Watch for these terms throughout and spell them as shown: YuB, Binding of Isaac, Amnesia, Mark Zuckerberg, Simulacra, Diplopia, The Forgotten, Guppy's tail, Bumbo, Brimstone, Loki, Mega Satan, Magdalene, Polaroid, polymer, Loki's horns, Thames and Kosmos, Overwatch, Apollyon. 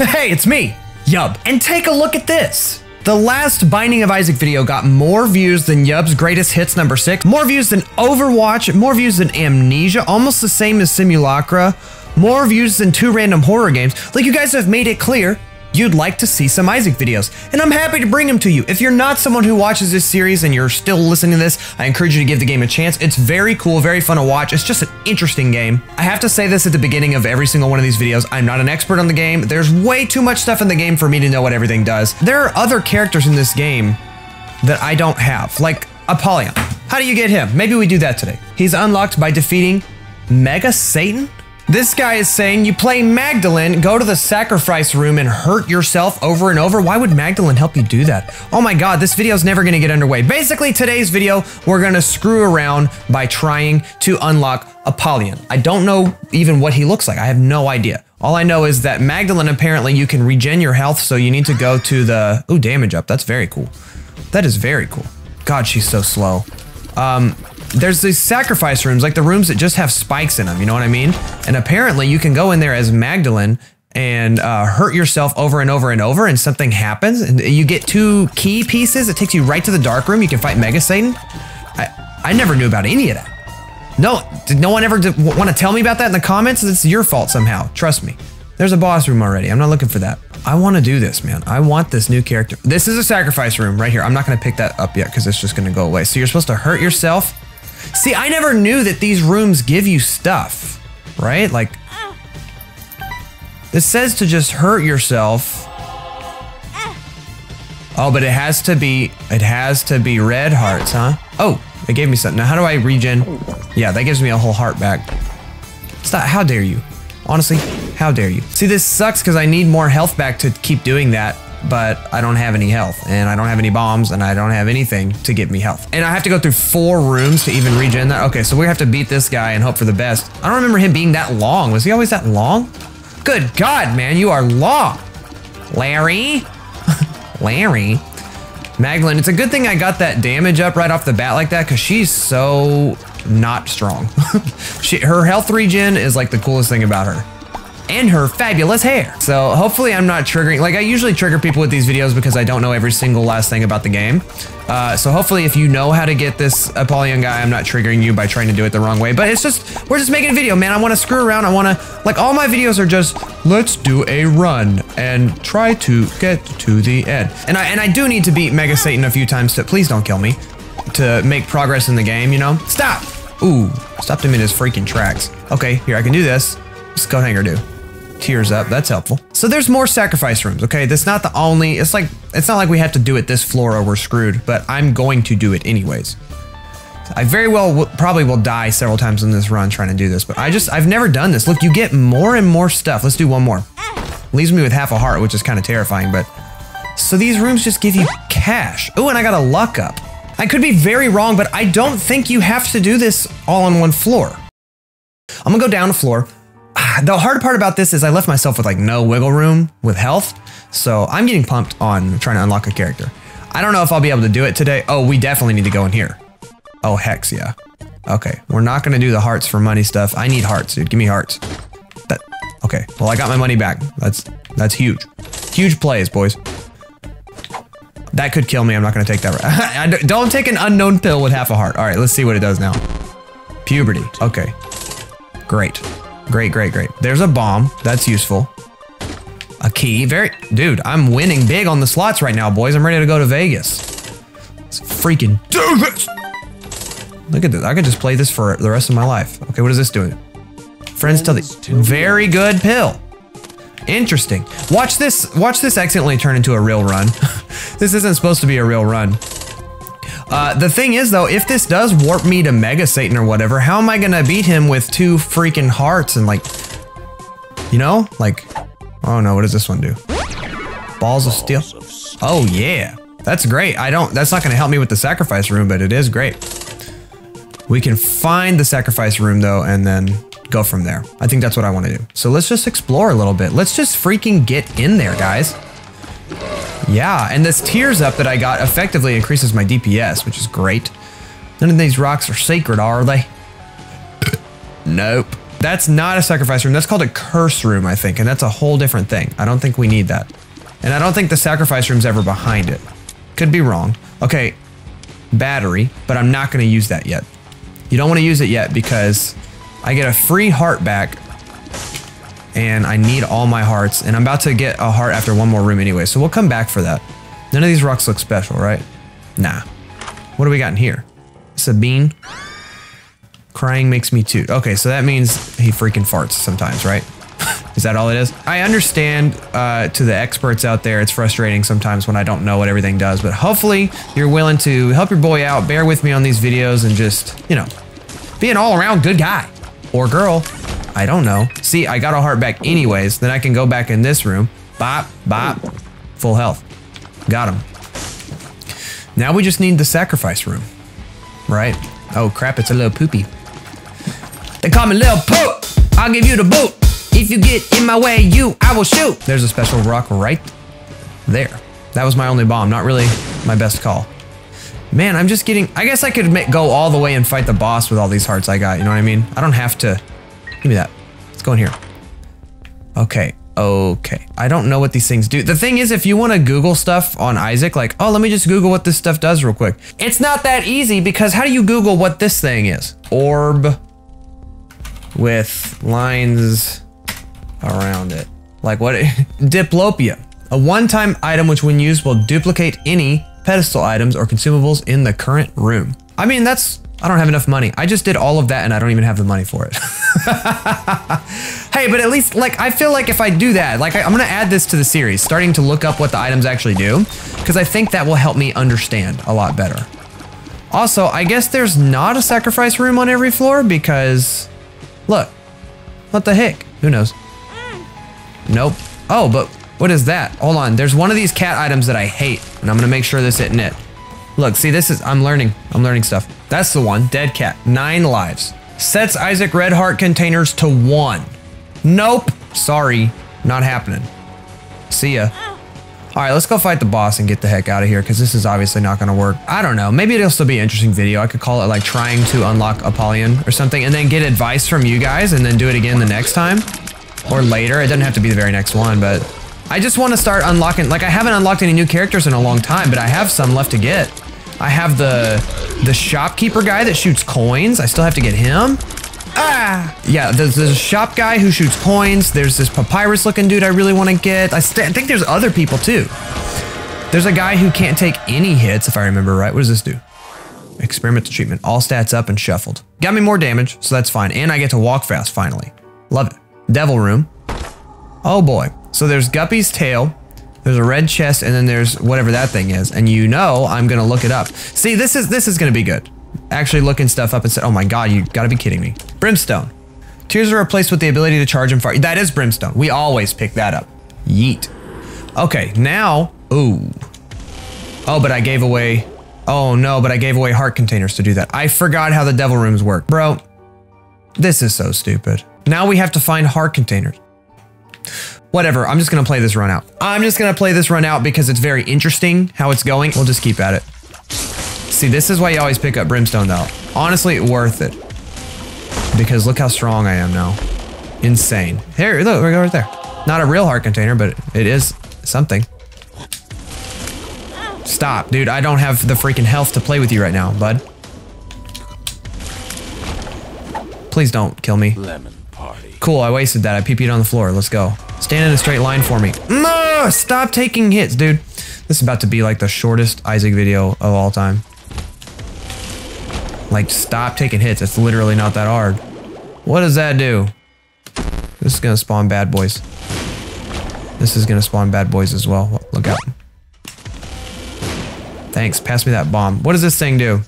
Hey, it's me, YuB, and take a look at this. The last Binding of Isaac video got more views than YuB's Greatest Hits #6, more views than Overwatch, more views than Amnesia, almost the same as Simulacra, more views than 2 random horror games. Like, you guys have made it clear you'd like to see some Isaac videos, and I'm happy to bring them to you. If you're not someone who watches this series and you're still listening to this, I encourage you to give the game a chance. It's very cool, very fun to watch. It's just an interesting game. I have to say this at the beginning of every single one of these videos. I'm not an expert on the game. There's way too much stuff in the game for me to know what everything does. There are other characters in this game that I don't have, like Apollyon. How do you get him? Maybe we do that today. He's unlocked by defeating Mega Satan? This guy is saying you play Magdalene, go to the sacrifice room and hurt yourself over and over. Why would Magdalene help you do that? Oh my God, this video's never gonna get underway. Basically, today's video, we're gonna screw around by trying to unlock Apollyon. I don't know even what he looks like. I have no idea. All I know is that Magdalene, apparently you can regen your health, so you need to go to the, ooh, damage up, that's very cool. That is very cool. God, she's so slow. There's these sacrifice rooms, like the rooms that just have spikes in them, you know what I mean? And apparently you can go in there as Magdalene and hurt yourself over and over and over, and something happens, and you get 2 key pieces. It takes you right to the dark room. You can fight Mega Satan. I never knew about any of that. No, did no one ever want to tell me about that in the comments? It's your fault somehow, trust me. There's a boss room already, I'm not looking for that. I want to do this, man. I want this new character. This is a sacrifice room right here. I'm not gonna pick that up yet because it's just gonna go away. So you're supposed to hurt yourself. See, I never knew that these rooms give you stuff, right? Like, this says to just hurt yourself. Oh, but it has to be red hearts, huh? Oh, it gave me something. Now, how do I regen? Yeah, that gives me a whole heart back. Stop, how dare you? Honestly, how dare you? See, this sucks because I need more health back to keep doing that, but I don't have any health, and I don't have any bombs, and I don't have anything to give me health. And I have to go through 4 rooms to even regen that. Okay, so we have to beat this guy and hope for the best. I don't remember him being that long. Was he always that long? Good God, man, you are long. Larry? Larry? Magdalene, it's a good thing I got that damage up right off the bat like that, because she's so not strong. Her health regen is like the coolest thing about her. And her fabulous hair. So hopefully I'm not triggering, like I usually trigger people with these videos because I don't know every single last thing about the game. So hopefully if you know how to get this Apollyon guy, I'm not triggering you by trying to do it the wrong way, but it's just, we're just making a video, man. I wanna screw around, I wanna, like all my videos are just, let's do a run and try to get to the end. And I do need to beat Mega Satan a few times to, please don't kill me, to make progress in the game, you know? Stop! Ooh, stopped him in his freaking tracks. Okay, here, I can do this. Let's go hanger do. Tears up, that's helpful. So there's more sacrifice rooms, okay? That's not the only, it's not like we have to do it this floor or we're screwed, but I'm going to do it anyways. I very well probably will die several times in this run trying to do this, but I've never done this. Look, you get more and more stuff. Let's do one more. Leaves me with half a heart, which is kind of terrifying, but. So these rooms just give you cash. Oh, and I got a luck up. I could be very wrong, but I don't think you have to do this all on one floor. I'm gonna go down a floor. The hard part about this is I left myself with like no wiggle room with health, so I'm getting pumped on trying to unlock a character. I don't know if I'll be able to do it today. Oh, we definitely need to go in here. Oh, hex, yeah. Okay, we're not gonna do the hearts for money stuff. I need hearts, dude, give me hearts. That, okay, well I got my money back. That's huge. Huge plays, boys. That could kill me, I'm not gonna take that. Don't take an unknown pill with half a heart. All right, let's see what it does now. Puberty, okay, great. Great, great, great. There's a bomb. That's useful. A key. Very, dude, I'm winning big on the slots right now, boys. I'm ready to go to Vegas. Let's freaking do this. Look at this. I could just play this for the rest of my life. Okay, what is this doing? Friends tell the very good pill. Interesting. Watch this accidentally turn into a real run. This isn't supposed to be a real run. The thing is though, if this does warp me to Mega Satan or whatever, how am I gonna beat him with 2 freaking hearts and like, you know, like, oh no, what does this one do? Balls of steel. Oh yeah, that's great. That's not gonna help me with the sacrifice room, but it is great. We can find the sacrifice room though, and then go from there. I think that's what I wanna do. So let's just explore a little bit. Let's just freaking get in there, guys. Yeah, and this tears up that I got effectively increases my DPS, which is great. None of these rocks are sacred, are they? Nope. That's not a sacrifice room. That's called a curse room, I think, and that's a whole different thing. I don't think we need that. And I don't think the sacrifice room's ever behind it. Could be wrong. Okay, battery, but I'm not going to use that yet. You don't want to use it yet because I get a free heart back and I need all my hearts, and I'm about to get a heart after one more room anyway, so we'll come back for that. None of these rocks look special, right? Nah. What do we got in here? Sabine. Crying makes me toot. Okay, so that means he freaking farts sometimes, right? Is that all it is? I understand to the experts out there, it's frustrating sometimes when I don't know what everything does, but hopefully you're willing to help your boy out, bear with me on these videos, and just, you know, be an all-around good guy. Or girl. I don't know. See, I got a heart back anyways, then I can go back in this room. Bop, bop. Full health. Got him. Now we just need the sacrifice room. Right? Oh crap, it's a little poopy. They call me Lil Poop. I'll give you the boot. If you get in my way, I will shoot. There's a special rock right there. That was my only bomb, not really my best call. Man, I'm just getting, I guess I could go all the way and fight the boss with all these hearts I got, you know what I mean? I don't have to, give me that. Let's go in here. Okay. Okay, I don't know what these things do. The thing is, if you want to Google stuff on Isaac, like, oh, let me just Google what this stuff does real quick. It's not that easy because how do you Google what this thing is? Orb with lines around it. Like what? Diplopia, a one-time item which when used will duplicate any pedestal items or consumables in the current room. I mean, that's, I don't have enough money. I just did all of that and I don't even have the money for it. Hey, but at least, like, I feel like if I do that, like, I'm gonna add this to the series, starting to look up what the items actually do, because I think that will help me understand a lot better. Also, I guess there's not a sacrifice room on every floor because, look, what the heck? Who knows? Nope. Oh, but what is that? Hold on, there's one of these cat items that I hate, and I'm gonna make sure this isn't it. Look, see, this is, I'm learning stuff. That's the one, dead cat, 9 lives. Sets Isaac red heart containers to 1. Nope, sorry, not happening. See ya. All right, let's go fight the boss and get the heck out of here because this is obviously not gonna work. I don't know, maybe it'll still be an interesting video. I could call it like trying to unlock Apollyon or something and then get advice from you guys and then do it again the next time or later. It doesn't have to be the very next one, but I just wanna start unlocking, like I haven't unlocked any new characters in a long time, but I have some left to get. I have the shopkeeper guy that shoots coins. I still have to get him. Ah! Yeah, there's a shop guy who shoots coins. There's this papyrus looking dude I really want to get. I think there's other people too. There's a guy who can't take any hits if I remember right. What does this do? Experimental treatment. All stats up and shuffled. Got me more damage, so that's fine. And I get to walk fast finally. Love it. Devil room. Oh boy. So there's Guppy's tail. There's a red chest and then there's whatever that thing is. And you know I'm gonna look it up. See, this is gonna be good. Actually looking stuff up and say, oh my god, you gotta be kidding me. Brimstone. Tears are replaced with the ability to charge and fire. That is brimstone. We always pick that up. Yeet. Okay, now, ooh. Oh, but I gave away, oh no, but I gave away heart containers to do that. I forgot how the devil rooms work. Bro, this is so stupid. Now we have to find heart containers. Whatever, I'm just gonna play this run out. I'm just gonna play this run out because it's very interesting how it's going. We'll just keep at it. See, this is why you always pick up brimstone though. Honestly, worth it. Because look how strong I am now. Insane. Here, look, we go right there. Not a real heart container, but it is something. Stop, dude, I don't have the freaking health to play with you right now, bud. Please don't kill me. Lemon party. Cool, I wasted that. I PP'd on the floor, let's go. Stand in a straight line for me. Stop taking hits, dude. This is about to be like the shortest Isaac video of all time. Like, stop taking hits. It's literally not that hard. What does that do? This is gonna spawn bad boys. This is gonna spawn bad boys as well. Look out. Thanks, pass me that bomb. What does this thing do?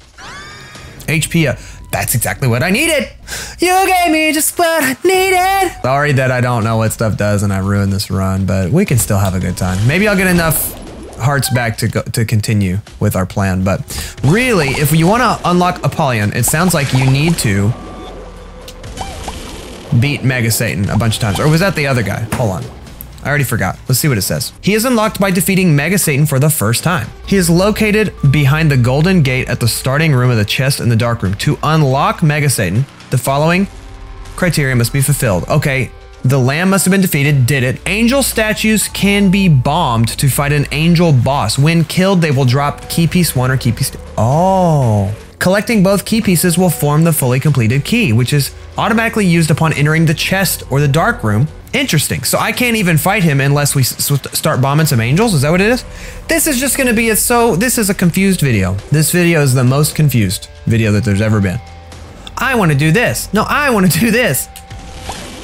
HP. That's exactly what I needed. You gave me just what I needed. Sorry that I don't know what stuff does and I ruined this run, but we can still have a good time. Maybe I'll get enough hearts back to continue with our plan, but really, if you want to unlock Apollyon, it sounds like you need to beat Mega Satan a bunch of times. Or was that the other guy? Hold on. I already forgot. Let's see what it says. He is unlocked by defeating Mega Satan for the first time. He is located behind the golden gate at the starting room of the chest in the dark room. To unlock Mega Satan, the following criteria must be fulfilled. Okay, the lamb must have been defeated, did it. Angel statues can be bombed to fight an angel boss. When killed, they will drop key piece 1 or key piece 2. Oh. Collecting both key pieces will form the fully completed key, which is automatically used upon entering the chest or the dark room. Interesting. So I can't even fight him unless we start bombing some angels. Is that what it is? This is just going to be it. So this is a confused video. This video is the most confused video that there's ever been. I want to do this. No, I want to do this.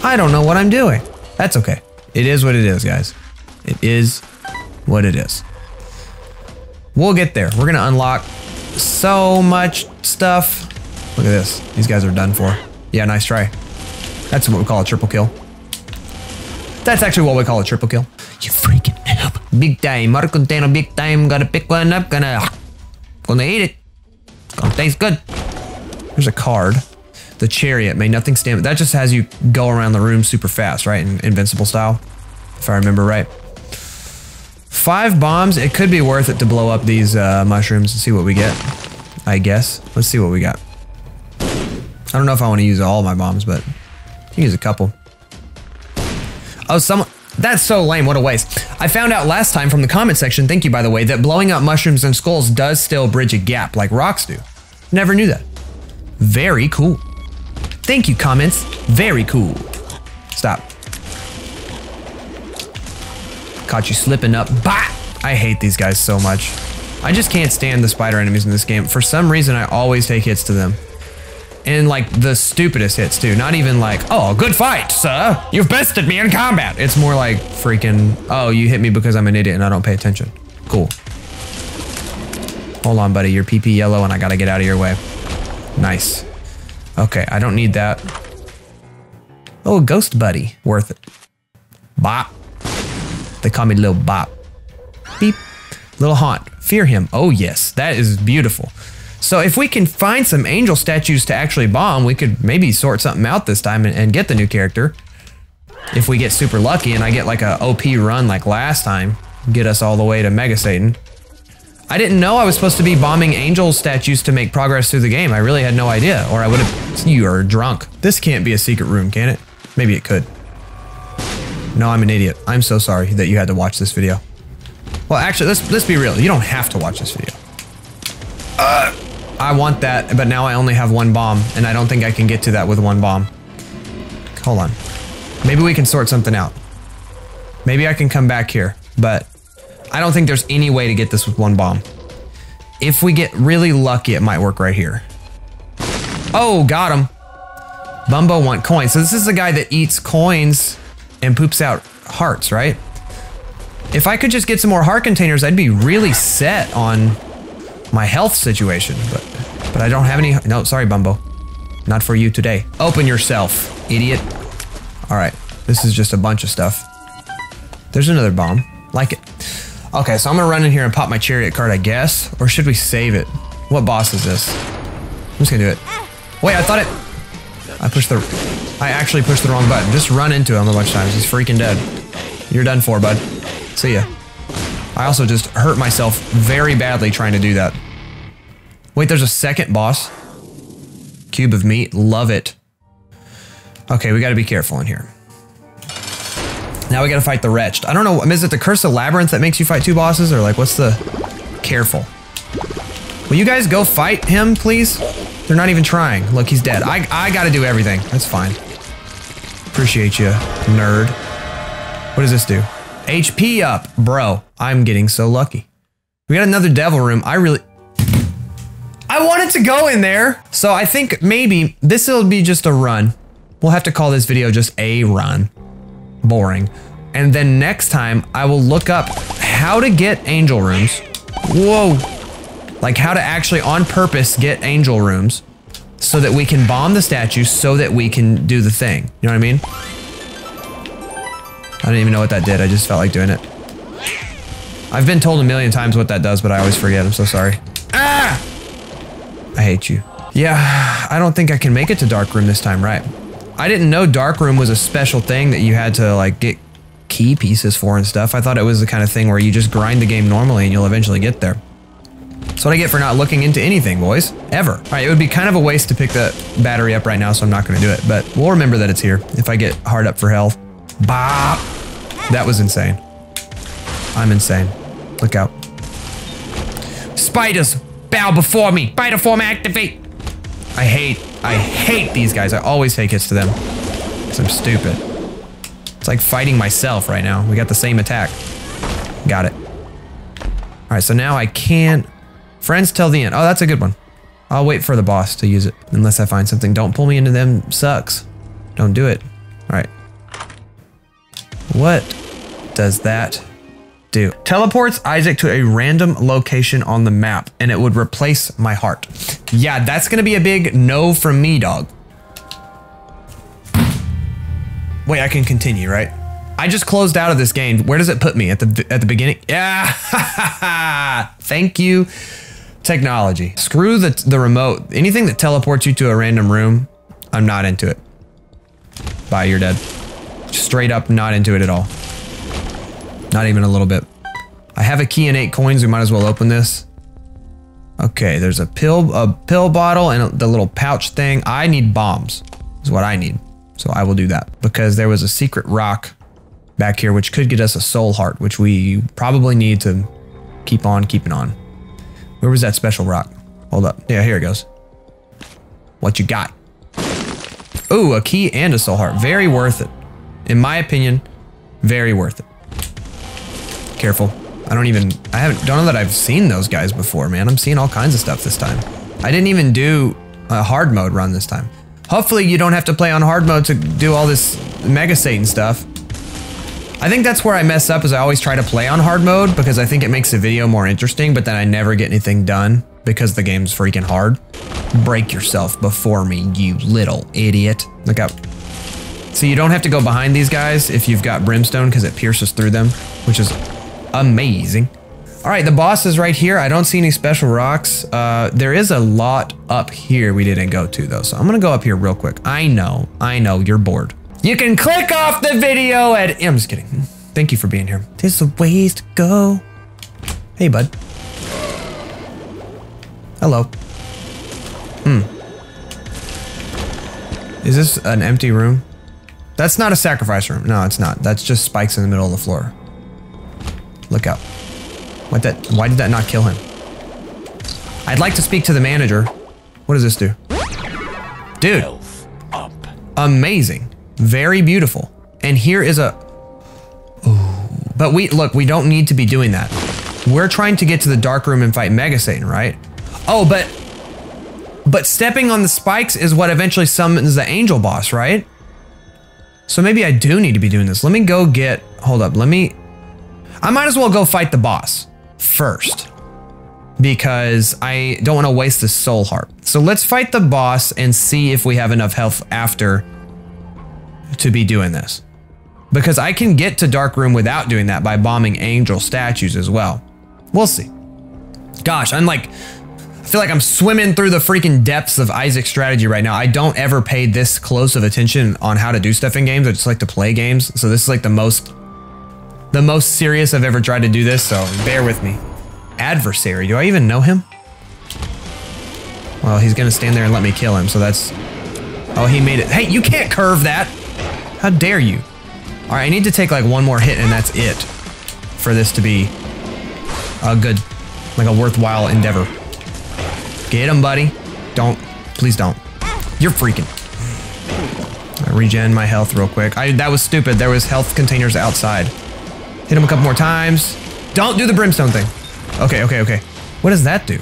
I don't know what I'm doing. That's okay. It is what it is, guys. It is what it is. We'll get there. We're going to unlock so much stuff. Look at this. These guys are done for. Yeah, nice try. That's what we call a triple kill. That's actually what we call a triple kill. You freaking noob. Big time. Marcontano, big time. Gotta pick one up. Gonna eat it. Gonna taste good. There's a card. The chariot may nothing stand. That just has you go around the room super fast, right? In invincible style, if I remember right. 5 bombs. It could be worth it to blow up these mushrooms and see what we get, I guess. Let's see what we got. I don't know if I want to use all my bombs, but I can use a couple. Oh, someone. That's so lame. What a waste. I found out last time from the comment section, thank you by the way, that blowing up mushrooms and skulls does still bridge a gap like rocks do. Never knew that. Very cool. Thank you, comments. Very cool. Stop. Caught you slipping up. Bah! I hate these guys so much. I just can't stand the spider enemies in this game. For some reason, I always take hits to them. And like the stupidest hits too. Not even like, oh, good fight, sir. You've bested me in combat. It's more like freaking, oh, you hit me because I'm an idiot and I don't pay attention. Cool. Hold on, buddy. You're PP yellow and I gotta get out of your way. Nice. Okay, I don't need that. Oh, ghost buddy. Worth it. Bop. They call me Lil Bop. Beep. Little Haunt. Fear him. Oh, yes. That is beautiful. So if we can find some angel statues to actually bomb, we could maybe sort something out this time and get the new character. If we get super lucky and I get like a OP run like last time, get us all the way to Mega Satan. I didn't know I was supposed to be bombing angel statues to make progress through the game. I really had no idea, or I would have... You are drunk. This can't be a secret room, can it? Maybe it could. No, I'm an idiot. I'm so sorry that you had to watch this video. Well, actually, let's be real. You don't have to watch this video. I want that, but now I only have one bomb, and I don't think I can get to that with one bomb. Hold on. Maybe we can sort something out. Maybe I can come back here, but... I don't think there's any way to get this with one bomb. If we get really lucky, it might work right here. Oh, got him. Bumbo want coins. So this is the guy that eats coins and poops out hearts, right? If I could just get some more heart containers, I'd be really set on my health situation, but I don't have any. No, sorry, Bumbo. Not for you today. Open yourself, idiot. All right, this is just a bunch of stuff. There's another bomb, like it. Okay, so I'm gonna run in here and pop my chariot card, I guess. Or should we save it? What boss is this? I'm just gonna do it. Wait, I thought it... I actually pushed the wrong button. Just run into him a bunch of times. He's freaking dead. You're done for, bud. See ya. I also just hurt myself very badly trying to do that. Wait, there's a second boss. Cube of meat. Love it. Okay, we gotta be careful in here. Now we gotta fight the Wretched. I don't know, is it the Curse of Labyrinth that makes you fight 2 bosses? Or like, what's the... Careful. Will you guys go fight him, please? They're not even trying. Look, he's dead. I gotta do everything. That's fine. Appreciate you, nerd. What does this do? HP up, bro. I'm getting so lucky. We got another devil room. I wanted to go in there! So I think maybe this'll be just a run. We'll have to call this video just a run. Boring. And then next time I will look up how to get angel rooms. Whoa. Like how to actually on purpose get angel rooms so that we can bomb the statues so that we can do the thing. You know what I mean? I didn't even know what that did. I just felt like doing it. I've been told a million times what that does, but I always forget. I'm so sorry. Ah! I hate you. Yeah, I don't think I can make it to dark room this time, right? I didn't know dark room was a special thing that you had to like get key pieces for and stuff. I thought it was the kind of thing where you just grind the game normally and you'll eventually get there. That's what I get for not looking into anything, boys. Ever. All right, it would be kind of a waste to pick the battery up right now, so I'm not going to do it. But we'll remember that it's here if I get hard up for health. Bop! That was insane. I'm insane. Look out. Spiders, bow before me. Spider form activate. I hate these guys. I always take hits to them. Because I'm stupid. It's like fighting myself right now. We got the same attack. Got it. All right, so now I can't... Friends till the end. Oh, that's a good one. I'll wait for the boss to use it. Unless I find something. Don't pull me into them. Sucks. Don't do it. All right. What does that do? Teleports Isaac to a random location on the map, and it would replace my heart. Yeah, that's gonna be a big no from me, dog. Wait, I can continue, right? I just closed out of this game. Where does it put me? At the beginning? Yeah! Thank you, technology. Screw the remote. Anything that teleports you to a random room, I'm not into it. Bye, you're dead. Straight up not into it at all. Not even a little bit. I have a key and 8 coins. We might as well open this. Okay, there's a pill bottle and the little pouch thing. I need bombs is what I need. So I will do that because there was a secret rock back here, which could get us a soul heart, which we probably need to keep on keeping on. Where was that special rock? Hold up. Yeah, here it goes. What you got? Ooh, a key and a soul heart. Very worth it. In my opinion, very worth it. Careful. I don't know that I've seen those guys before, man. I'm seeing all kinds of stuff this time. I didn't even do a hard mode run this time. Hopefully you don't have to play on hard mode to do all this Mega Satan stuff. I think that's where I mess up, is I always try to play on hard mode because I think it makes the video more interesting, but then I never get anything done because the game's freaking hard. Break yourself before me, you little idiot. Look out. So you don't have to go behind these guys if you've got Brimstone because it pierces through them, which is amazing. All right, the boss is right here. I don't see any special rocks. There is a lot up here we didn't go to though, so I'm gonna go up here real quick. I know, you're bored. You can click off the video at... I'm just kidding. Thank you for being here. There's a ways to go. Hey, bud. Hello. Is this an empty room? That's not a sacrifice room. No, it's not. That's just spikes in the middle of the floor. Look out. Why did that not kill him? I'd like to speak to the manager. What does this do? Dude. Health up. Amazing. Very beautiful. And here is a... Ooh. But we don't need to be doing that. We're trying to get to the dark room and fight Mega Satan, right? Oh, but stepping on the spikes is what eventually summons the angel boss, right? So maybe I do need to be doing this. Let me go get... Hold up, I might as well go fight the boss first because I don't want to waste this soul heart. So let's fight the boss and see if we have enough health after to be doing this. Because I can get to Dark Room without doing that by bombing angel statues as well. We'll see. Gosh, I feel like I'm swimming through the freaking depths of Isaac's strategy right now. I don't ever pay this close of attention on how to do stuff in games. I just like to play games. So this is like the most serious I've ever tried to do this. So bear with me. Adversary. Do I even know him? Well, he's going to stand there and let me kill him. So that's... Oh, he made it. Hey, you can't curve that. How dare you? All right, I need to take like one more hit and that's it for this to be a good, like a worthwhile endeavor. Get him, buddy. Don't. Please don't. You're freaking. I regen my health real quick. That was stupid. There was health containers outside. Hit him a couple more times. Don't do the brimstone thing. Okay. What does that do?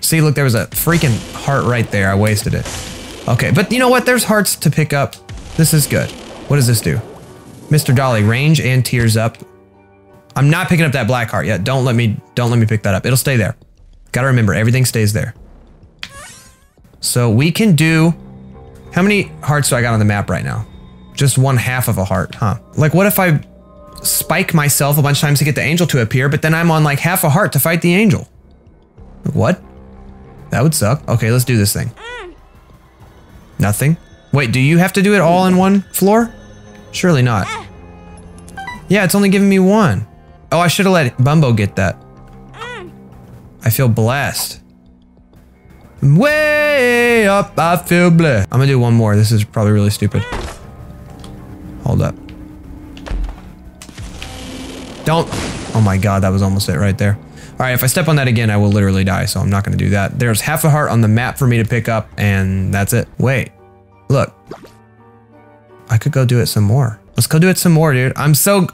See, look, there was a freaking heart right there. I wasted it. Okay, but you know what? There's hearts to pick up. This is good. What does this do? Mr. Dolly, range and tears up. I'm not picking up that black heart yet. Don't let me pick that up. It'll stay there. Gotta remember, everything stays there. So we can do... How many hearts do I got on the map right now? Just 1/2 of a heart, huh? Like, what if I spike myself a bunch of times to get the angel to appear, but then I'm on like 1/2 a heart to fight the angel? What? That would suck. Okay, let's do this thing. Nothing? Wait, do you have to do it all in one floor? Surely not. Yeah, it's only giving me one. Oh, I should have let Bumbo get that. I feel blessed. Way up, I feel blessed. I'm gonna do one more. This is probably really stupid. Hold up. Don't. Oh my God, that was almost it right there. All right, if I step on that again, I will literally die, so I'm not gonna do that. There's half a heart on the map for me to pick up, and that's it. Wait, look. I could go do it some more. Let's go do it some more, dude. I'm so...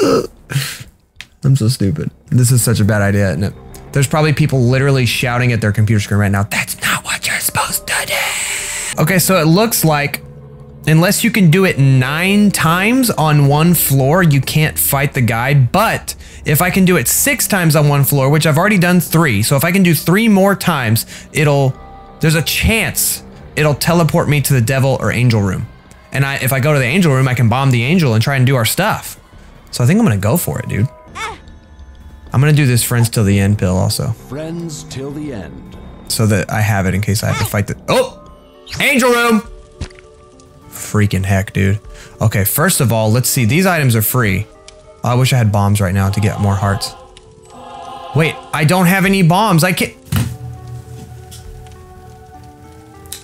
I'm so stupid. This is such a bad idea, isn't it? There's probably people literally shouting at their computer screen right now, that's not what you're supposed to do. Okay, so it looks like unless you can do it 9 times on one floor, you can't fight the guy. But if I can do it 6 times on one floor, which I've already done 3. So if I can do 3 more times, there's a chance it'll teleport me to the devil or angel room. And if I go to the angel room, I can bomb the angel and try and do our stuff. So I think I'm gonna go for it, dude. I'm gonna do this friends till the end pill also. Friends till the end. So that I have it in case I have to fight the... Oh! Angel room! Freaking heck, dude. Okay, first of all, let's see. These items are free. Oh, I wish I had bombs right now to get more hearts. Wait, I don't have any bombs. I can't...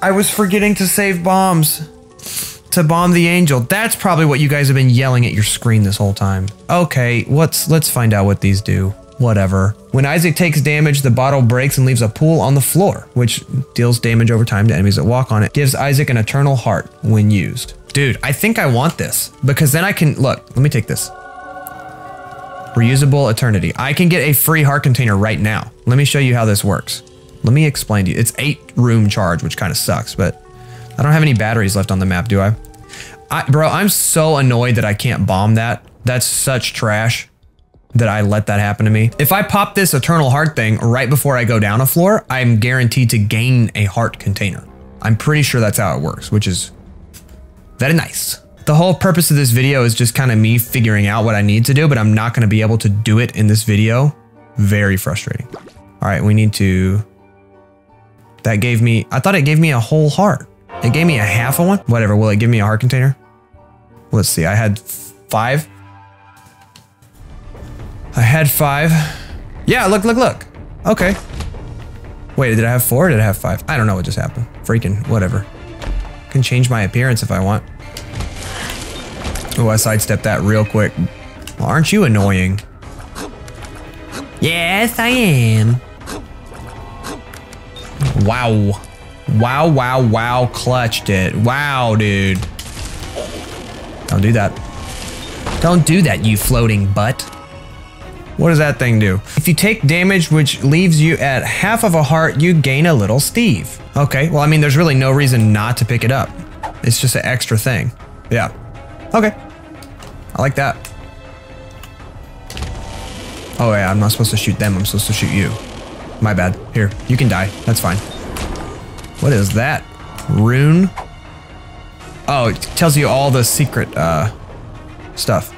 I was forgetting to save bombs. To bomb the angel. That's probably what you guys have been yelling at your screen this whole time. Okay, let's find out what these do. Whatever. When Isaac takes damage, the bottle breaks and leaves a pool on the floor, which deals damage over time to enemies that walk on it. Gives Isaac an eternal heart when used. Dude, I think I want this because then I can, look, let me take this. Reusable eternity. I can get a free heart container right now. Let me show you how this works. Let me explain to you. It's 8 room charge, which kind of sucks, but I don't have any batteries left on the map, do I? Bro, I'm so annoyed that I can't bomb that. That's such trash that I let that happen to me. If I pop this eternal heart thing right before I go down a floor, I'm guaranteed to gain a heart container. I'm pretty sure that's how it works, which is very nice. The whole purpose of this video is just kind of me figuring out what I need to do, but I'm not going to be able to do it in this video. Very frustrating. All right, we need to... That gave me... I thought it gave me a whole heart. It gave me a half of one. Whatever, will it give me a heart container? Let's see, I had 5. I had 5. Yeah, look, look, look. Okay. Wait, did I have 4 or did I have 5? I don't know what just happened. Freaking whatever. I can change my appearance if I want. Oh, I sidestepped that real quick. Well, aren't you annoying? Yes, I am. Wow. Wow, wow, wow, clutched it. Wow, dude. Don't do that. Don't do that, you floating butt. What does that thing do? If you take damage, which leaves you at half of a heart, you gain a little Steve. Okay, well, I mean, there's really no reason not to pick it up. It's just an extra thing. Yeah. Okay. I like that. Oh, yeah, I'm not supposed to shoot them. I'm supposed to shoot you. My bad. Here, you can die. That's fine. What is that? Rune? Oh, it tells you all the secret stuff.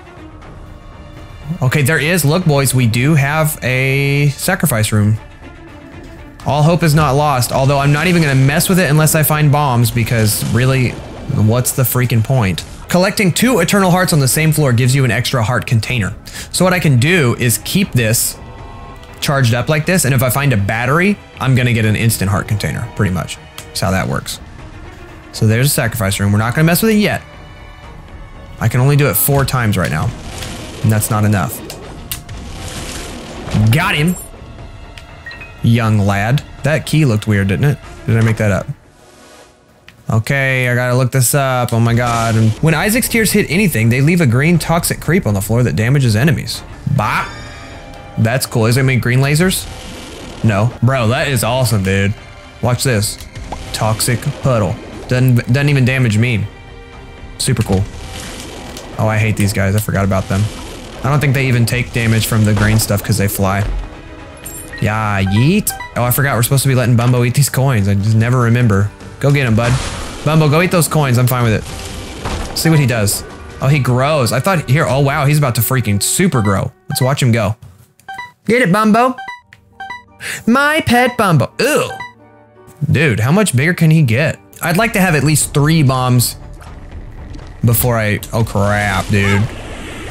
Okay, there is. Look, boys, we do have a sacrifice room. All hope is not lost, although I'm not even going to mess with it unless I find bombs, because really, what's the freaking point? Collecting 2 eternal hearts on the same floor gives you an extra heart container. So what I can do is keep this charged up like this, and if I find a battery, I'm going to get an instant heart container, pretty much. That's how that works. So there's a sacrifice room. We're not going to mess with it yet. I can only do it 4 times right now, and that's not enough. Got him, young lad. That key looked weird, didn't it? Did I make that up? Okay, I gotta look this up. Oh my God. When Isaac's tears hit anything, they leave a green toxic creep on the floor that damages enemies. Bop. That's cool. Is it made green lasers? No. Bro, that is awesome, dude. Watch this. Toxic puddle. Doesn't even damage me. Super cool. Oh, I hate these guys. I forgot about them. I don't think they even take damage from the green stuff because they fly. Yeah, yeet. Oh, I forgot we're supposed to be letting Bumbo eat these coins. I just never remember. Go get him, bud. Bumbo, go eat those coins. I'm fine with it. See what he does. Oh, he grows. I thought here. Oh, wow. He's about to freaking super grow. Let's watch him go. Get it, Bumbo. My pet Bumbo. Ew. Dude, how much bigger can he get? I'd like to have at least 3 bombs before I... Oh, crap, dude.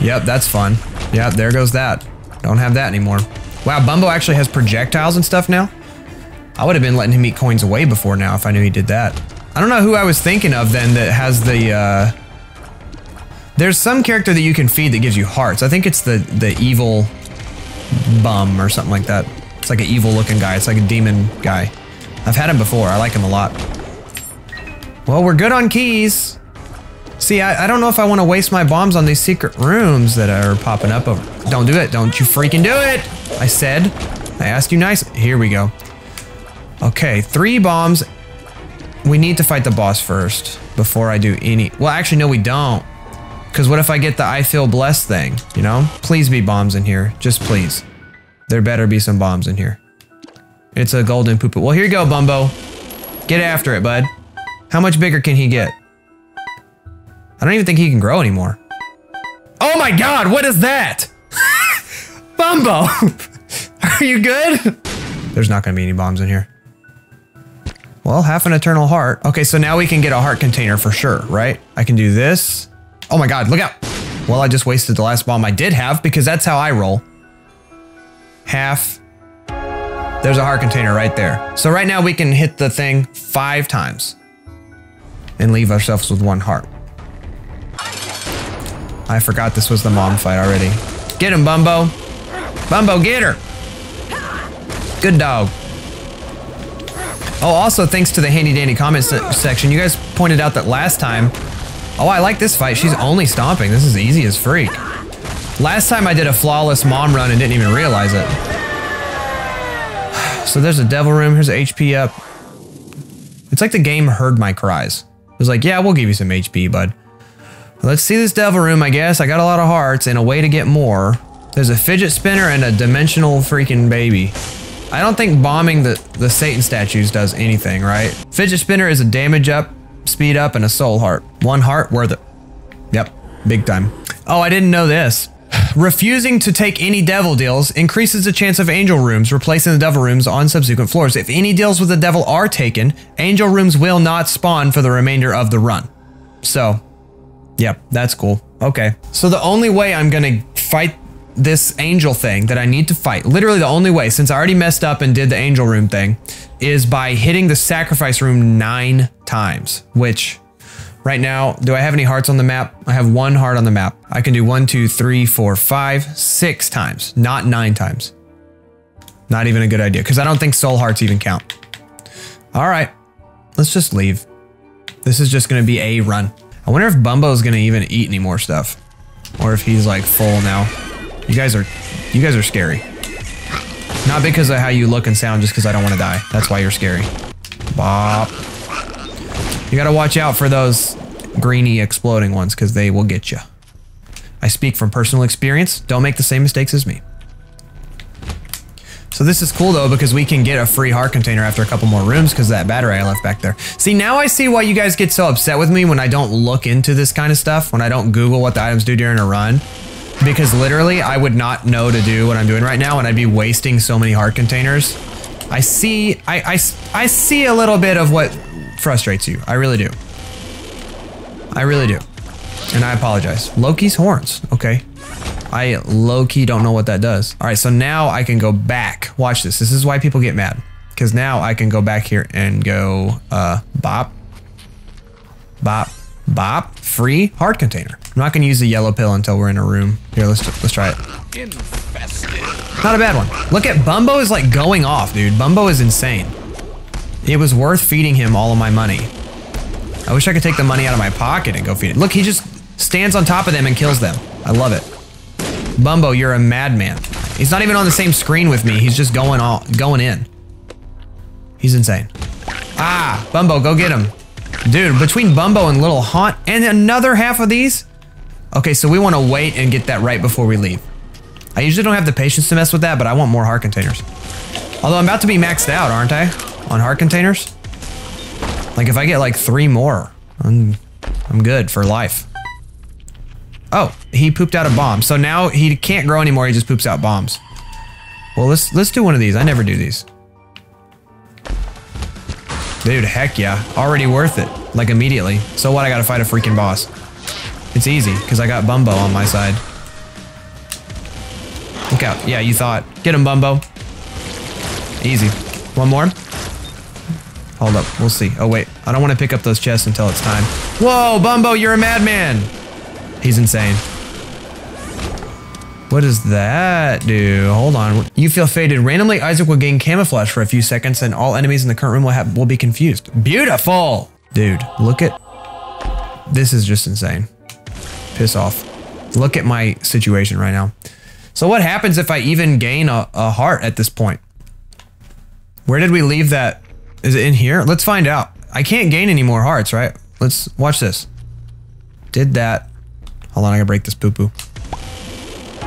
Yep, that's fun. Yep, there goes that. Don't have that anymore. Wow, Bumbo actually has projectiles and stuff now? I would have been letting him eat coins away before now if I knew he did that. I don't know who I was thinking of then that has the, There's some character that you can feed that gives you hearts. I think it's the evil bum or something like that. It's like an evil looking guy. It's like a demon guy. I've had him before. I like him a lot. Well, we're good on keys. See, I don't know if I want to waste my bombs on these secret rooms that are popping up over. Don't do it. Don't you freaking do it. I said. I asked you nice. Here we go. Okay, 3 bombs. We need to fight the boss first before I do any. Well, actually, no, we don't. Because what if I get the I feel blessed thing, you know? Please be bombs in here. Just please. There better be some bombs in here. It's a golden poopoo. Well, here you go, Bumbo. Get after it, bud. How much bigger can he get? I don't even think he can grow anymore. Oh my god, what is that? Bumbo! Are you good? There's not going to be any bombs in here. Well, half an eternal heart. Okay, so now we can get a heart container for sure, right? I can do this. Oh my god, look out! Well, I just wasted the last bomb I did have, because that's how I roll. Half. There's a heart container right there. So right now we can hit the thing 5 times. And leave ourselves with 1 heart. I forgot this was the mom fight already. Get him, Bumbo! Bumbo, get her! Good dog. Oh, also thanks to the handy dandy comment section, you guys pointed out that last time. Oh, I like this fight. She's only stomping. This is easy as freak. Last time I did a flawless mom run and didn't even realize it. So there's a devil room. Here's HP up. It's like the game heard my cries. It was like, yeah, we'll give you some HP, bud. Let's see this devil room, I guess. I got a lot of hearts and a way to get more. There's a fidget spinner and a dimensional freaking baby. I don't think bombing the Satan statues does anything, right? Fidget spinner is a damage up, speed up, and a soul heart. 1 heart, worth it. Yep, big time. Oh, I didn't know this. Refusing to take any devil deals increases the chance of angel rooms replacing the devil rooms on subsequent floors. If any deals with the devil are taken, angel rooms will not spawn for the remainder of the run. So, yep, that's cool. Okay. So the only way I'm gonna fight this angel thing that I need to fight, literally the only way, since I already messed up and did the angel room thing, is by hitting the sacrifice room 9 times, which right now, do I have any hearts on the map? I have 1 heart on the map. I can do 1, 2, 3, 4, 5, 6 times, not 9 times. Not even a good idea, because I don't think soul hearts even count. All right, let's just leave. This is just gonna be a run. I wonder if Bumbo's gonna even eat any more stuff, or if he's like full now. You guys are scary. Not because of how you look and sound, just because I don't want to die. That's why you're scary. Bop. You gotta watch out for those greeny exploding ones, because they will get you. I speak from personal experience. Don't make the same mistakes as me. So this is cool though, because we can get a free heart container after a couple more rooms because of that battery I left back there. See, now I see why you guys get so upset with me when I don't look into this kind of stuff, when I don't Google what the items do during a run. Because literally, I would not know to do what I'm doing right now, and I'd be wasting so many heart containers. I see a little bit of what frustrates you. I really do. I really do. And I apologize. Loki's horns. Okay. I low-key don't know what that does. All right, so now I can go back. Watch this. This is why people get mad. Because now I can go back here and go bop, bop, bop. Free heart container. I'm not gonna use the yellow pill until we're in a room. Here, let's try it. Infested. Not a bad one. Look at Bumbo is like going off, dude. Bumbo is insane. It was worth feeding him all of my money. I wish I could take the money out of my pocket and go feed it. Look, he just stands on top of them and kills them. I love it. Bumbo, you're a madman. He's not even on the same screen with me. He's just going in. He's insane. Ah, Bumbo, go get him. Dude, between Bumbo and Little Haunt and another half of these? Okay, so we want to wait and get that right before we leave. I usually don't have the patience to mess with that, but I want more heart containers. Although I'm about to be maxed out, aren't I? On heart containers? Like if I get like 3 more, I'm good for life. Oh, he pooped out a bomb. So now he can't grow anymore, he just poops out bombs. Well, let's do one of these. I never do these. Dude, heck yeah. Already worth it. Like immediately. So what, I gotta fight a freaking boss. It's easy, because I got Bumbo on my side. Look out. Yeah, you thought. Get him, Bumbo. Easy. One more. Hold up. We'll see. Oh, wait. I don't want to pick up those chests until it's time. Whoa, Bumbo, you're a madman. He's insane. What does that do? Hold on. You feel faded. Randomly, Isaac will gain camouflage for a few seconds and all enemies in the current room will be confused. Beautiful. Dude, look at... This is just insane. Piss off. Look at my situation right now. So what happens if I even gain a heart at this point? Where did we leave that? Is it in here? Let's find out. I can't gain any more hearts, right? Let's watch this. Did that. Hold on, I gotta break this poo-poo.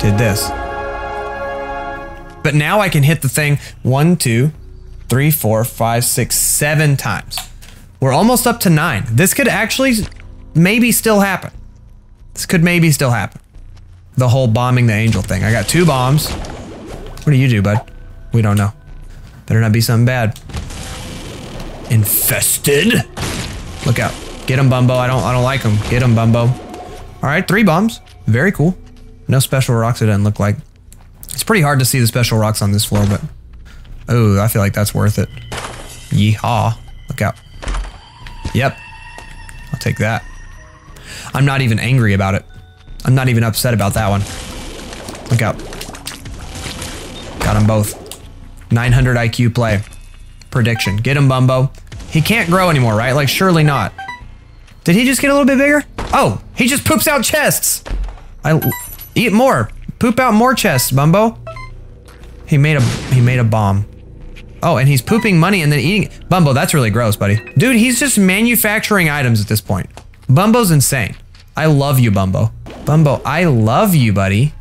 Did this. But now I can hit the thing 1, 2, 3, 4, 5, 6, 7 times. We're almost up to 9. This could actually maybe still happen. This could maybe still happen. The whole bombing the angel thing. I got 2 bombs. What do you do, bud? We don't know. Better not be something bad. Infested. Look out. Get him, Bumbo. I don't like him. Get him, Bumbo. All right, 3 bombs. Very cool. No special rocks, it doesn't look like. It's pretty hard to see the special rocks on this floor, but... Oh, I feel like that's worth it. Yeehaw. Look out. Yep. I'll take that. I'm not even angry about it. I'm not even upset about that one. Look out. Got them both. 900 IQ play. Prediction. Get him, Bumbo. He can't grow anymore, right? Like, surely not. Did he just get a little bit bigger? Oh, he just poops out chests! Eat more. Poop out more chests, Bumbo. He made a bomb. Oh, and he's pooping money and then eating it. Bumbo, that's really gross, buddy. Dude, he's just manufacturing items at this point. Bumbo's insane. I love you, Bumbo. Bumbo, I love you, buddy.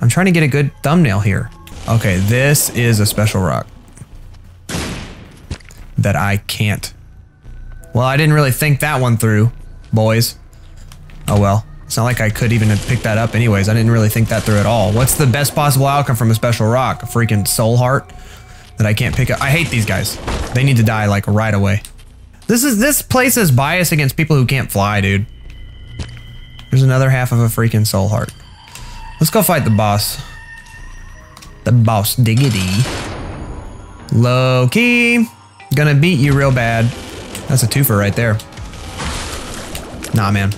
I'm trying to get a good thumbnail here. Okay, this is a special rock. That I can't. Well, I didn't really think that one through, boys. Oh well. It's not like I could even pick that up anyways. I didn't really think that through at all. What's the best possible outcome from a special rock? A freaking soul heart that I can't pick up. I hate these guys. They need to die like right away. This place is biased against people who can't fly, dude. There's another half of a freaking soul heart. Let's go fight the boss. The boss diggity. Loki. Gonna beat you real bad. That's a twofer right there. Nah, man.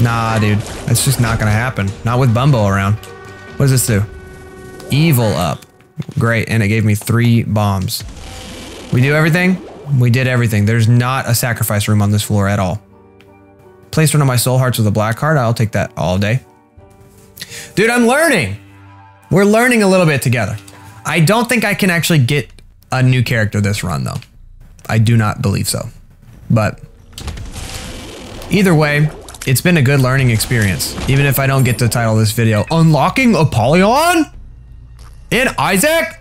Nah, dude. That's just not gonna happen. Not with Bumbo around. What does this do? Evil up. Great, and it gave me 3 bombs. We do everything? We did everything. There's not a sacrifice room on this floor at all. Place one of my soul hearts with a black heart. I'll take that all day. Dude, I'm learning! We're learning a little bit together. I don't think I can actually get a new character this run, though. I do not believe so. But either way, it's been a good learning experience, even if I don't get to title this video Unlocking Apollyon in Isaac.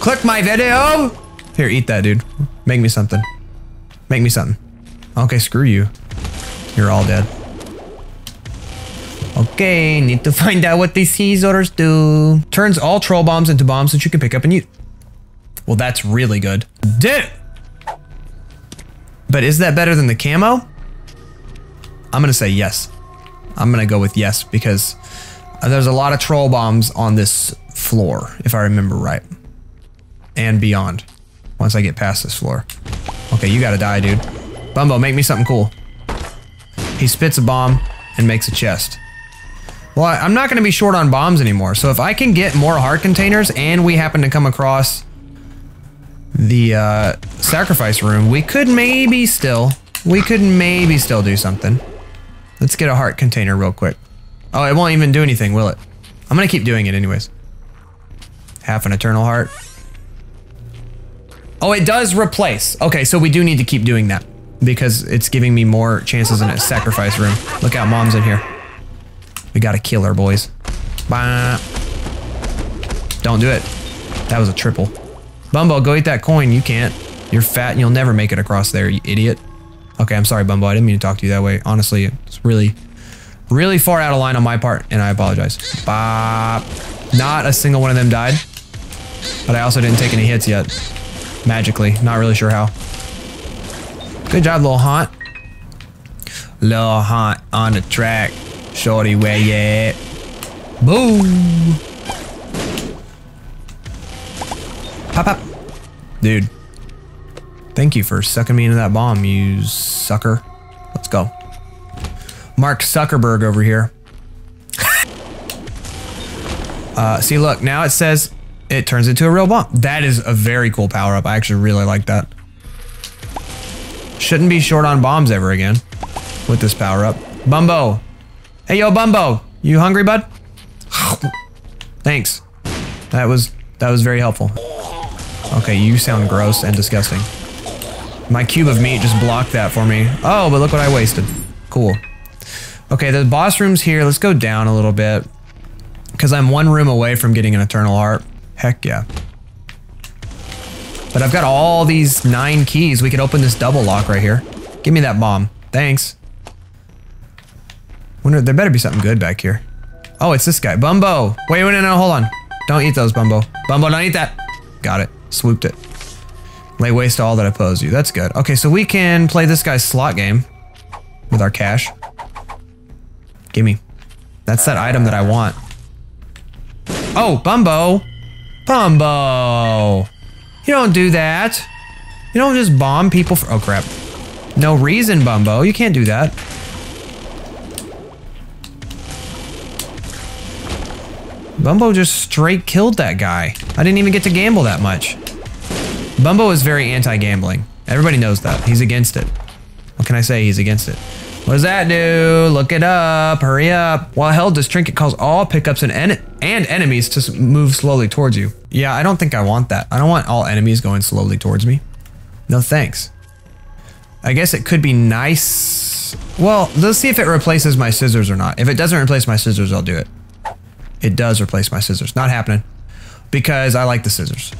Click my video. Here, eat that, dude. Make me something. Make me something. Okay, screw you. You're all dead. Okay, need to find out what these seize orders do. Turns all troll bombs into bombs that you can pick up and use. Well, that's really good. Dude! But is that better than the camo? I'm gonna say yes. I'm gonna go with yes because there's a lot of troll bombs on this floor, if I remember right. And beyond, once I get past this floor. Okay, you gotta die, dude. Bumbo, make me something cool. He spits a bomb and makes a chest. Well, I'm not gonna be short on bombs anymore, so if I can get more heart containers and we happen to come across the sacrifice room, we could maybe still do something. Let's get a heart container real quick. Oh, it won't even do anything, will it? I'm gonna keep doing it anyways. Half an eternal heart. Oh, it does replace. Okay, so we do need to keep doing that because it's giving me more chances in a sacrifice room. Look out, mom's in here. We gotta kill her, boys. Bah. Don't do it. That was a triple. Bumbo, go eat that coin. You can't. You're fat and you'll never make it across there, you idiot. Okay, I'm sorry, Bumbo. I didn't mean to talk to you that way. Honestly, it's really, really far out of line on my part, and I apologize. Bop. Not a single one of them died, but I also didn't take any hits yet. Magically. Not really sure how. Good job, Lil' Haunt. Lil' Haunt on the track. Shorty, where you at? Boo! Dude. Thank you for sucking me into that bomb, you sucker. Let's go. Mark Zuckerberg over here. See, look, now it says it turns into a real bomb. That is a very cool power up. I actually really like that. Shouldn't be short on bombs ever again with this power up. Bumbo. Hey, yo, Bumbo. You hungry, bud? Thanks. That was very helpful. Okay, you sound gross and disgusting. My cube of meat just blocked that for me. Oh, but look what I wasted. Cool. Okay, the boss room's here. Let's go down a little bit, because I'm one room away from getting an eternal heart. Heck yeah. But I've got all these 9 keys. We could open this double lock right here. Give me that bomb. Thanks. Wonder, there better be something good back here. Oh, it's this guy. Bumbo. Wait, no, hold on. Don't eat those, Bumbo. Bumbo, don't eat that. Got it. Swooped it. Lay waste to all that oppose you. That's good. Okay, so we can play this guy's slot game with our cash. Gimme. That's that item that I want. Oh, Bumbo. Bumbo. You don't do that. You don't just bomb people for... Oh, crap. No reason, Bumbo. You can't do that. Bumbo just straight killed that guy. I didn't even get to gamble that much. Bumbo is very anti-gambling. Everybody knows that. He's against it. What can I say? He's against it. What does that do? Look it up. Hurry up. While held, this trinket calls all pickups and enemies to move slowly towards you. Yeah, I don't think I want that. I don't want all enemies going slowly towards me. No thanks. I guess it could be nice. Well, let's see if it replaces my scissors or not. If it doesn't replace my scissors, I'll do it. It does replace my scissors. Not happening. Because I like the scissors.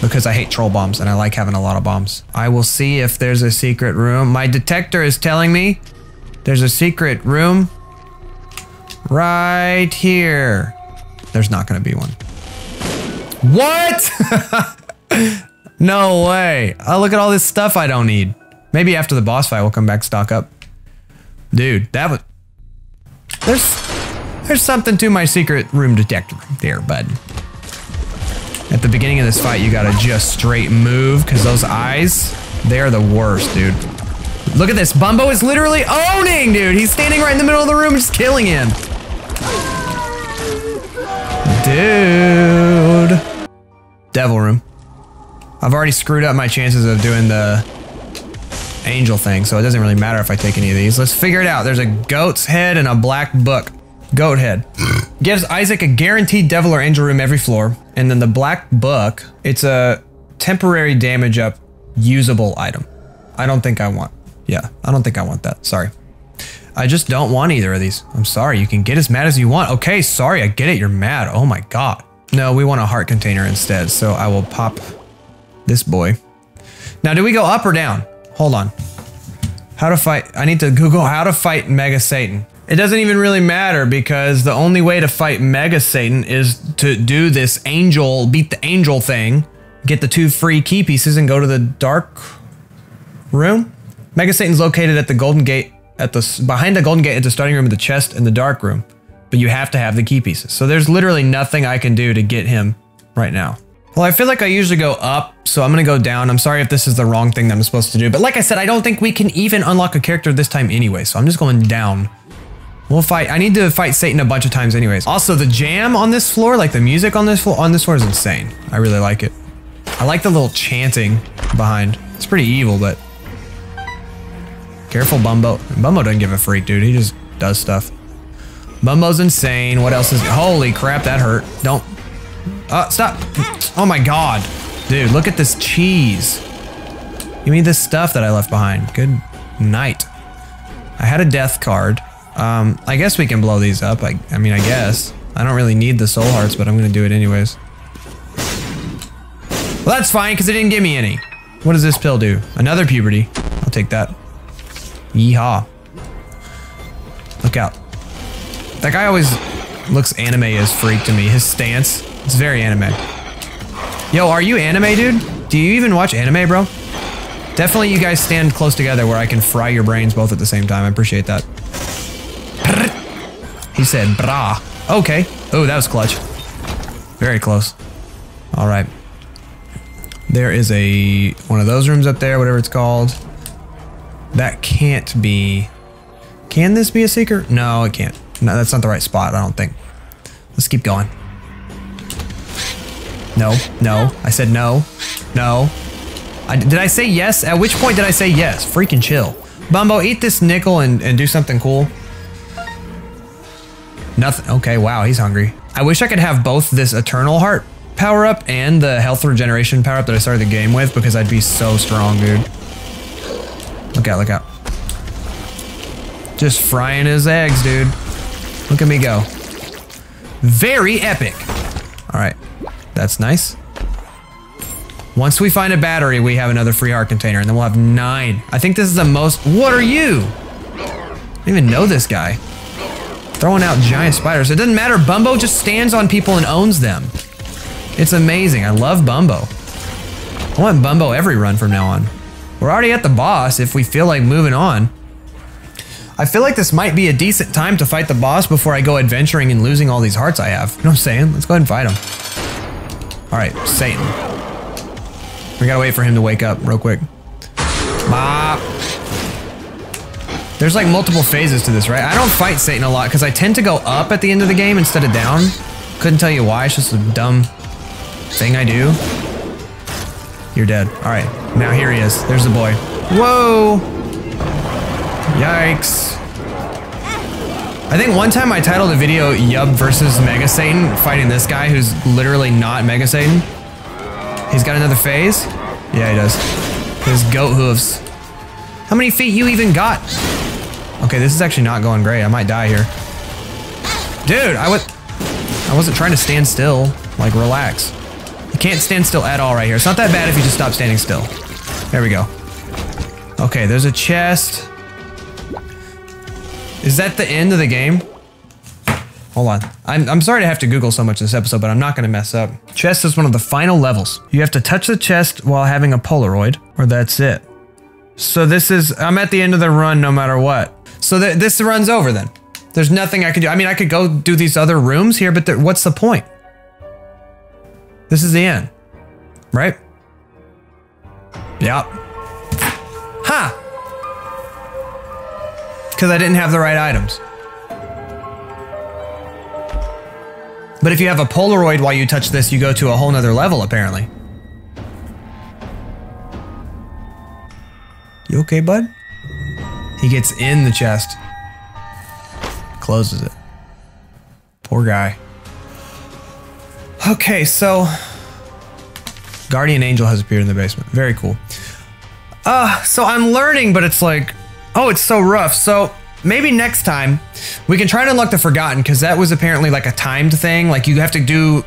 Because I hate troll bombs and I like having a lot of bombs. I will see if there's a secret room. My detector is telling me there's a secret room right here. There's not gonna be one. What? No way. Oh, look at all this stuff I don't need. Maybe after the boss fight we'll come back stock up. Dude, that was... There's something to my secret room detector there, bud. At the beginning of this fight, you gotta just straight move, because those eyes, they are the worst, dude. Look at this. Bumbo is literally owning, dude. He's standing right in the middle of the room, just killing him. Dude. Devil room. I've already screwed up my chances of doing the angel thing, so it doesn't really matter if I take any of these. Let's figure it out. There's a goat's head and a black book. Goat head. Gives Isaac a guaranteed devil or angel room every floor. And then the black book, it's a temporary damage up usable item. I don't think I want. Yeah, I don't think I want that. Sorry. I just don't want either of these. I'm sorry. You can get as mad as you want. Okay, sorry. I get it. You're mad. Oh my God. No, we want a heart container instead. So I will pop this boy. Now, do we go up or down? Hold on. How to fight. I need to Google how to fight Mega Satan. It doesn't even really matter, because the only way to fight Mega Satan is to do this angel, beat the angel thing, get the 2 free key pieces and go to the dark room. Mega Satan's located at the golden gate, behind the golden gate at the starting room of the chest and the dark room, but you have to have the key pieces. So there's literally nothing I can do to get him right now. Well, I feel like I usually go up, so I'm gonna go down. I'm sorry if this is the wrong thing that I'm supposed to do, but like I said, I don't think we can even unlock a character this time anyway, so I'm just going down. We'll fight. I need to fight Satan a bunch of times anyways. Also, the jam on this floor, like the music on this floor, is insane. I really like it. I like the little chanting behind. It's pretty evil, but... Careful, Bumbo. Bumbo doesn't give a freak, dude. He just does stuff. Bumbo's insane. What else is... Holy crap, that hurt. Don't... stop. Oh my God. Dude, look at this cheese. Give me this stuff that I left behind. Good night. I had a death card. I guess we can blow these up. I mean, I guess. I don't really need the soul hearts, but I'm gonna do it anyways. Well, that's fine, because it didn't give me any. What does this pill do? Another puberty. I'll take that. Yeehaw. Look out. That guy always looks anime as freak to me. His stance. It's very anime. Yo, are you anime, dude? Do you even watch anime, bro? Definitely you guys stand close together where I can fry your brains both at the same time. I appreciate that. He said, brah. Okay. Oh, that was clutch. Very close. All right. There is a one of those rooms up there, whatever it's called. That can't be. Can this be a secret? No, it can't. No, that's not the right spot, I don't think. Let's keep going. No, no. I said no. No. Did I say yes? At which point did I say yes? Freaking chill. Bumbo, eat this nickel and do something cool. Nothing. Okay, wow, he's hungry. I wish I could have both this Eternal Heart power up and the health regeneration power up that I started the game with, because I'd be so strong, dude. Look out, look out. Just frying his eggs, dude. Look at me go. Very epic. All right, that's nice. Once we find a battery, we have another free heart container, and then we'll have 9. I think this is the most. What are you? I don't even know this guy. Throwing out giant spiders. It doesn't matter. Bumbo just stands on people and owns them. It's amazing. I love Bumbo. I want Bumbo every run from now on. We're already at the boss if we feel like moving on. I feel like this might be a decent time to fight the boss before I go adventuring and losing all these hearts I have. You know what I'm saying? Let's go ahead and fight him. All right, Satan. We gotta wait for him to wake up real quick. Bah. There's like multiple phases to this, right? I don't fight Satan a lot because I tend to go up at the end of the game instead of down. Couldn't tell you why, it's just a dumb thing I do. You're dead. All right, now here he is. There's the boy. Whoa! Yikes. I think one time I titled a video YuB versus Mega Satan, fighting this guy who's literally not Mega Satan. He's got another phase? Yeah, he does. His goat hooves. How many feet you even got? Okay, this is actually not going great. I might die here. Dude, I wasn't trying to stand still. Like, relax. You can't stand still at all right here. It's not that bad if you just stop standing still. There we go. Okay, there's a chest. Is that the end of the game? Hold on. I'm sorry to have to Google so much in this episode, but I'm not going to mess up. Chest is one of the final levels. You have to touch the chest while having a Polaroid, or that's it. So this is, I'm at the end of the run no matter what. So this run's over then. There's nothing I could do. I mean, I could go do these other rooms here, but what's the point? This is the end, right? Yep. Ha! Because I didn't have the right items. But if you have a Polaroid while you touch this, you go to a whole nother level, apparently. You okay, bud? He gets in the chest. Closes it. Poor guy. Okay, so... Guardian Angel has appeared in the basement. Very cool. So I'm learning, but it's like... Oh, it's so rough. So... Maybe next time we can try to unlock the Forgotten, because that was apparently like a timed thing. Like you have to beat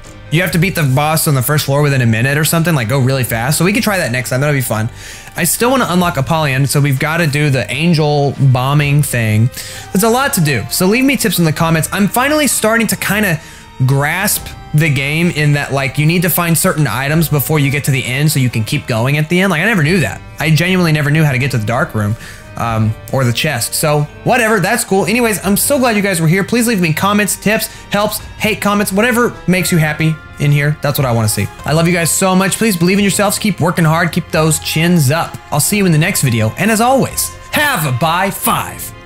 the boss on the first floor within a minute or something, like go really fast. So we can try that next time. That'll be fun. I still want to unlock Apollyon, so we've got to do the angel bombing thing. There's a lot to do. So leave me tips in the comments. I'm finally starting to kind of grasp the game in that, like, you need to find certain items before you get to the end so you can keep going at the end. Like, I never knew that. I genuinely never knew how to get to the dark room. Or the chest. So whatever, that's cool. Anyways, I'm so glad you guys were here. Please leave me comments, tips, helps, hate comments, whatever makes you happy in here. That's what I want to see. I love you guys so much. Please believe in yourselves. Keep working hard. Keep those chins up. I'll see you in the next video. And as always, have a bye five.